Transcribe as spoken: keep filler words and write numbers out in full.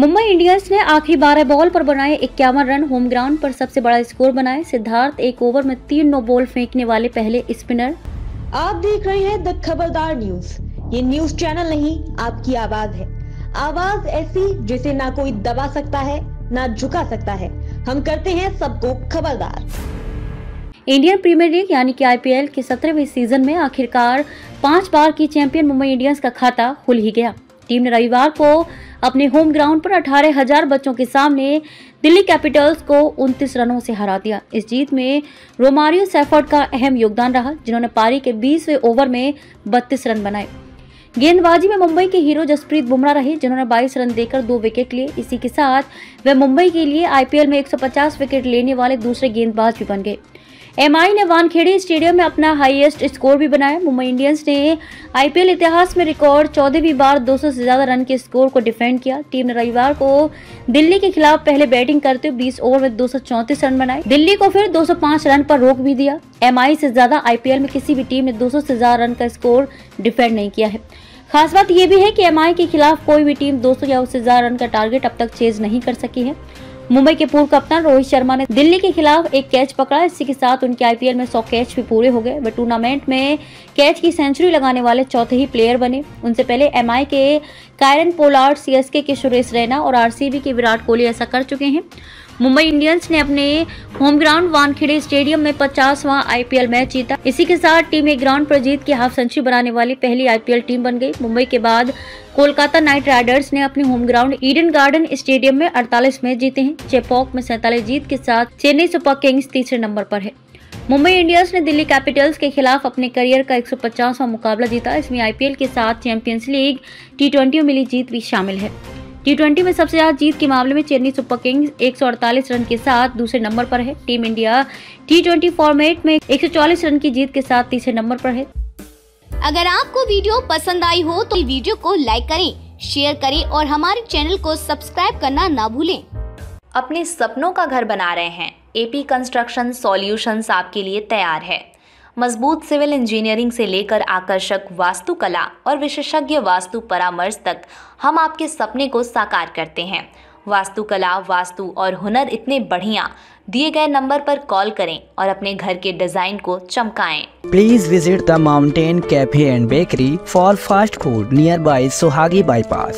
Mumbai Indians ने आखिरी बारह बॉल पर बनाए इक्यावन रन, होम ग्राउंड पर सबसे बड़ा स्कोर बनाए। सिद्धार्थ एक ओवर में तीन नो बॉल फेंकने वाले पहले स्पिनर। आप देख रहे हैं द खबरदार न्यूज। ये न्यूज चैनल नहीं, आपकी आवाज है। आवाज ऐसी जिसे ना कोई दबा सकता है ना झुका सकता है। हम करते हैं सबको खबरदार। इंडियन प्रीमियर लीग यानी कि आईपीएल के सत्रहवें सीजन में आखिरकार पांच बार की चैंपियन मुंबई इंडियंस का खाता खुल ही गया। टीम ने रविवार को अपने होम ग्राउंड पर अठारह हजार बच्चों के सामने दिल्ली कैपिटल्स को उनतीस रनों से हरा दिया। इस जीत में रोमारियो शेफर्ड का अहम योगदान रहा, जिन्होंने पारी के बीसवें ओवर में बत्तीस रन बनाए। गेंदबाजी में मुंबई के हीरो जसप्रीत बुमराह रहे, जिन्होंने बाईस रन देकर दो विकेट लिए। इसी के साथ वे मुंबई के लिए आईपीएल में एक सौ पचास विकेट लेने वाले दूसरे गेंदबाज भी बन गए। एमआई ने वानखेड़े स्टेडियम में अपना हाईएस्ट स्कोर भी बनाया। मुंबई इंडियंस ने आईपीएल इतिहास में रिकॉर्ड चौदहवीं बार दो सौ से ज्यादा रन के स्कोर को डिफेंड किया। टीम ने रविवार को दिल्ली के खिलाफ पहले बैटिंग करते हुए बीस ओवर में दो सौ चौंतीस रन बनाए। दिल्ली को फिर दो सौ पांच रन पर रोक भी दिया। एमआई से ज्यादा आईपीएल में किसी भी टीम ने दो सौ से ज्यादा रन का स्कोर डिफेंड नहीं किया है। खास बात यह भी है कि एमआई के खिलाफ कोई भी टीम दो सौ या उससे ज्यादा रन का टारगेट अब तक चेज नहीं कर सकी है। मुंबई के पूर्व कप्तान रोहित शर्मा ने दिल्ली के खिलाफ एक कैच पकड़ा। इसी के साथ उनके आईपीएल में सौ कैच भी पूरे हो गए। वे टूर्नामेंट में कैच की सेंचुरी लगाने वाले चौथे ही प्लेयर बने। उनसे पहले एमआई के कायरन पोलार्ड, सीएसके के सुरेश रैना और आरसीबी के विराट कोहली ऐसा कर चुके हैं। मुंबई इंडियंस ने अपने होम ग्राउंड वानखेड़े स्टेडियम में पचासवां आईपीएल मैच जीता। इसी के साथ टीम एक ग्राउंड पर जीत के हाफ सेंचुरी बनाने वाली पहली आईपीएल टीम बन गई। मुंबई के बाद कोलकाता नाइट राइडर्स ने अपने home ground Eden garden stadium में अड़तालीस मैच जीते हैं। चेपॉक में सैंतालीस जीत के साथ चेन्नई सुपर किंग्स तीसरे नंबर पर है। मुंबई इंडियंस ने दिल्ली कैपिटल्स के खिलाफ अपने करियर का एक सौ पचासवां मुकाबला जीता। इसमें आईपीएल के साथ चैंपियंस लीग टी ट्वेंटी में मिली जीत भी शामिल है। टी ट्वेंटी में सबसे ज्यादा जीत के मामले में चेन्नई सुपर किंग्स एक सौ अड़तालीस रन के साथ दूसरे नंबर पर है। Team India T twenty format में एक सौ चालीस रन की जीत के साथ तीसरे नंबर पर है। अगर आपको वीडियो पसंद आई हो तो वीडियो को लाइक करें, शेयर करें और हमारे चैनल को सब्सक्राइब करना ना भूलें। अपने सपनों का घर बना रहे हैं? एपी कंस्ट्रक्शन सॉल्यूशंस आपके लिए तैयार है। मजबूत सिविल इंजीनियरिंग से लेकर आकर्षक वास्तुकला और विशेषज्ञ वास्तु परामर्श तक हम आपके सपने को साकार करते हैं। वास्तुकला, वास्तु और हुनर इतने बढ़िया। दिए गए नंबर पर कॉल करें और अपने घर के डिजाइन को चमकाएं। Please visit the mountain cafe and bakery for fast food near by Suhagi bypass.